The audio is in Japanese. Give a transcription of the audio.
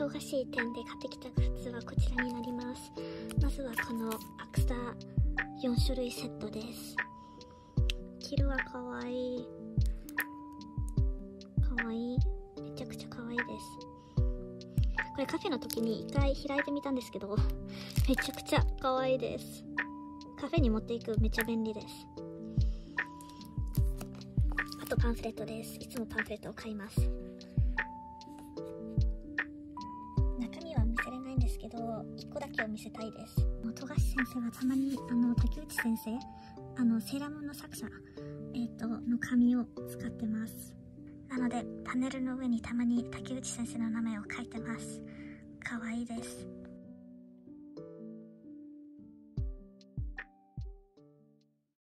唐菓子店で買ってきた靴はこちらになります。まずはこのアクサ4種類セットです。黄色はかわいい、かわいい、めちゃくちゃかわいいです。これカフェの時に一回開いてみたんですけど、めちゃくちゃかわいいです。カフェに持っていくめっちゃ便利です。あとパンフレットです。いつもパンフレットを買います。中身は見せれないんですけど、1個だけを見せたいです。富樫先生はたまに竹内先生、セーラームーンの作者、の紙を使ってます。なのでパネルの上にたまに竹内先生の名前を書いてます。かわいいです。